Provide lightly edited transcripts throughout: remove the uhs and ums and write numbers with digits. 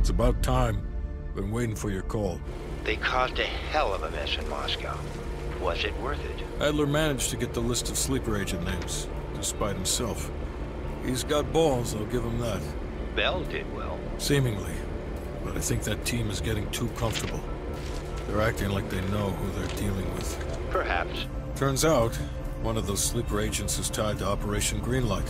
It's about time. Been waiting for your call. They caused a hell of a mess in Moscow. Was it worth it? Adler managed to get the list of sleeper agent names, despite himself. He's got balls, I'll give him that. Bell did well. Seemingly. But I think that team is getting too comfortable. They're acting like they know who they're dealing with. Perhaps. Turns out, one of those sleeper agents is tied to Operation Greenlight.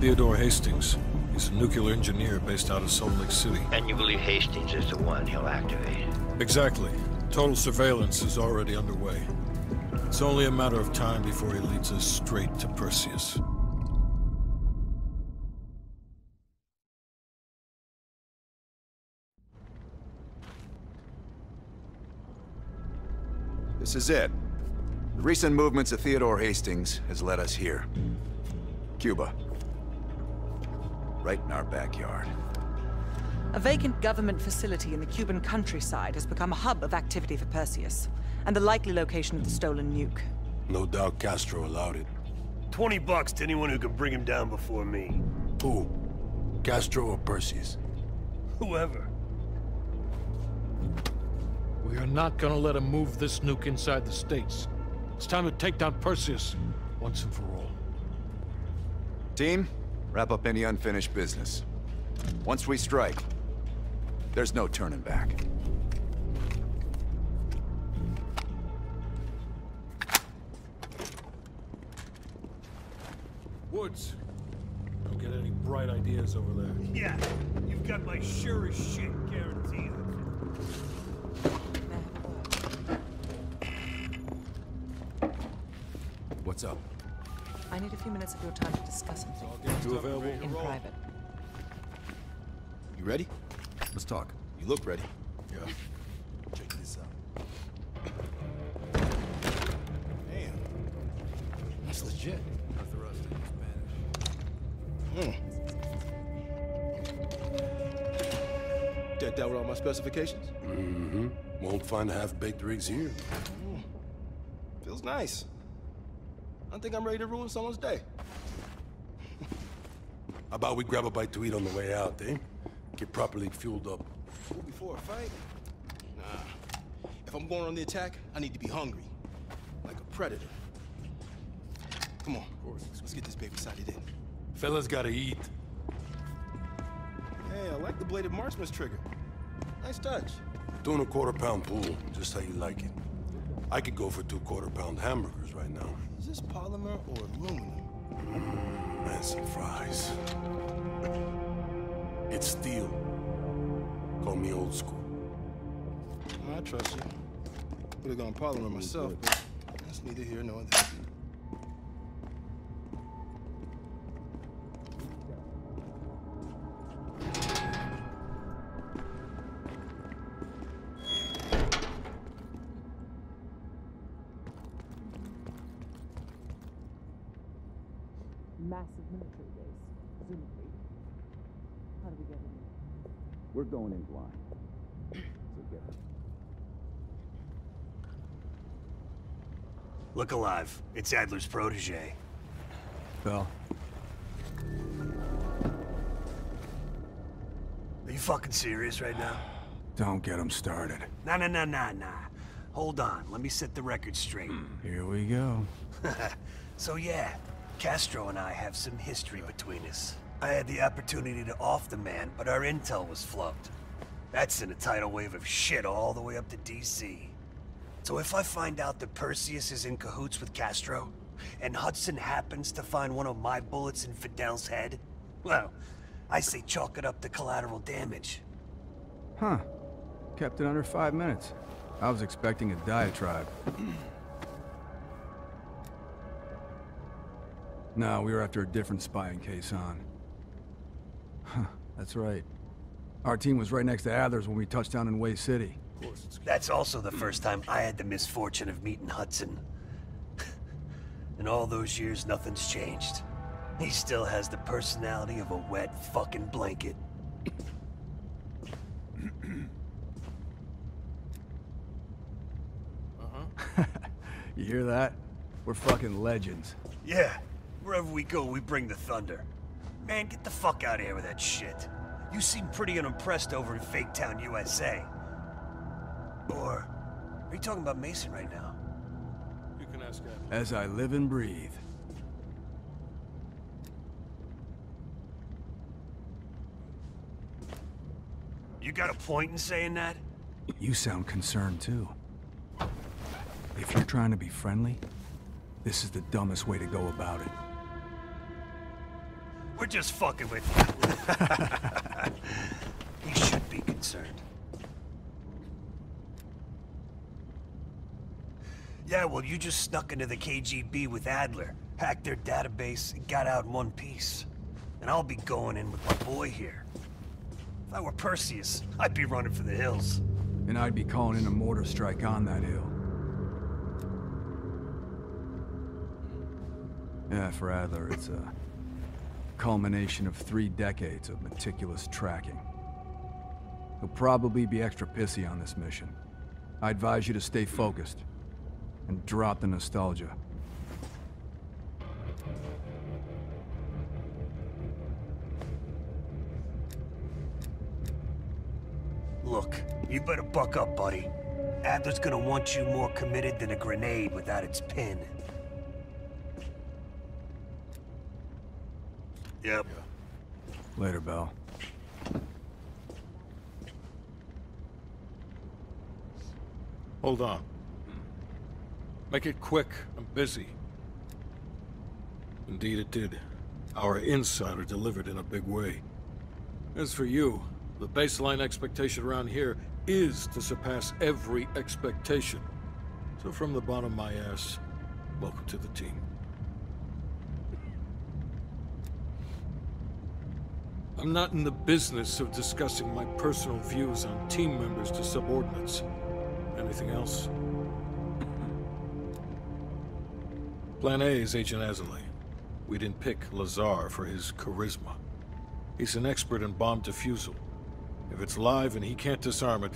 Theodore Hastings. He's a nuclear engineer based out of Salt Lake City. And you believe Hastings is the one he'll activate? Exactly. Total surveillance is already underway. It's only a matter of time before he leads us straight to Perseus. This is it. The recent movements of Theodore Hastings has led us here. Cuba. Right in our backyard. A vacant government facility in the Cuban countryside has become a hub of activity for Perseus, and the likely location of the stolen nuke. No doubt Castro allowed it. $20 to anyone who could bring him down before me. Who? Castro or Perseus? Whoever. We are not gonna let him move this nuke inside the States. It's time to take down Perseus, once and for all. Team, wrap up any unfinished business. Once we strike, there's no turning back. Woods, don't get any bright ideas over there. Yeah, you've got my sure as shit guarantee. What's up? I need a few minutes of your time to discuss something. You available? In private. You ready? Let's talk. You look ready. Yeah. Check this out. Damn. That's legit. Not the rust in Spanish. Hmm. Decked out with all my specifications? Mm-hmm. Won't find half-baked rigs here. Mm. Feels nice. I think I'm ready to ruin someone's day. How about we grab a bite to eat on the way out, eh? Get properly fueled up. Before a fight? Nah. If I'm going on the attack, I need to be hungry. Like a predator. Come on. Of course. Let's get this baby sided in. Fellas gotta eat. Hey, I like the bladed marksman's trigger. Nice touch. Doing a quarter-pound pull, just how you like it. I could go for 2 quarter-pound hamburgers right now. Is this polymer or aluminum? And some fries. It's steel. Call me old school. I trust you. Would have gone polymer myself, but that's neither here nor there. Massive military base, presumably. How do we get in there? We're going in blind. So get it. Look alive. It's Adler's protege. Bell. Are you fucking serious right now? Don't get him started. Nah. Hold on. Let me set the record straight. Here we go. So yeah. Castro and I have some history between us. I had the opportunity to off the man, but our intel was flubbed. That's in a tidal wave of shit all the way up to DC. So if I find out that Perseus is in cahoots with Castro, and Hudson happens to find one of my bullets in Fidel's head, well, I say chalk it up to collateral damage. Huh. Kept it under 5 minutes. I was expecting a diatribe. No, we were after a different spy in Khe Sanh. Huh, that's right. Our team was right next to Adler's when we touched down in Way City. That's also the first time I had the misfortune of meeting Hudson. In all those years, nothing's changed. He still has the personality of a wet fucking blanket. Uh-huh. You hear that? We're fucking legends. Yeah. Wherever we go, we bring the thunder. Man, get the fuck out of here with that shit. You seem pretty unimpressed over in Fake Town USA. Or are you talking about Mason right now? You can ask Adler. As I live and breathe. You got a point in saying that? You sound concerned too. If you're trying to be friendly, this is the dumbest way to go about it. We're just fucking with you. You should be concerned. Yeah, well, you just snuck into the KGB with Adler, hacked their database, and got out in one piece. And I'll be going in with my boy here. If I were Perseus, I'd be running for the hills. And I'd be calling in a mortar strike on that hill. Yeah, for Adler, it's a culmination of 3 decades of meticulous tracking. He'll probably be extra pissy on this mission. I advise you to stay focused and drop the nostalgia. Look, you better buck up, buddy. Adler's gonna want you more committed than a grenade without its pin. Yep. Later, Bell. Hold on. Make it quick. I'm busy. Indeed it did. Our insider delivered in a big way. As for you, the baseline expectation around here is to surpass every expectation. So from the bottom of my ass, welcome to the team. I'm not in the business of discussing my personal views on team members to subordinates. Anything else? Plan A is Agent Azalea. We didn't pick Lazar for his charisma. He's an expert in bomb defusal. If it's live and he can't disarm it,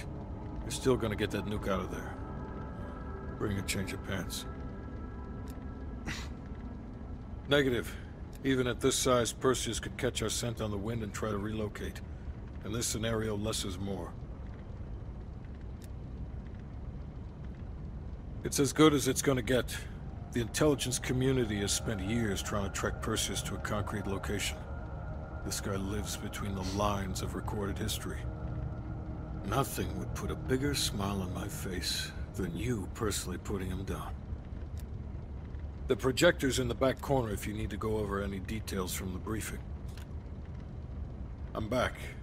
you're still gonna get that nuke out of there. Bring a change of pants. Negative. Even at this size, Perseus could catch our scent on the wind and try to relocate. In this scenario, less is more. It's as good as it's gonna get. The intelligence community has spent years trying to track Perseus to a concrete location. This guy lives between the lines of recorded history. Nothing would put a bigger smile on my face than you personally putting him down. The projector's in the back corner if you need to go over any details from the briefing. I'm back.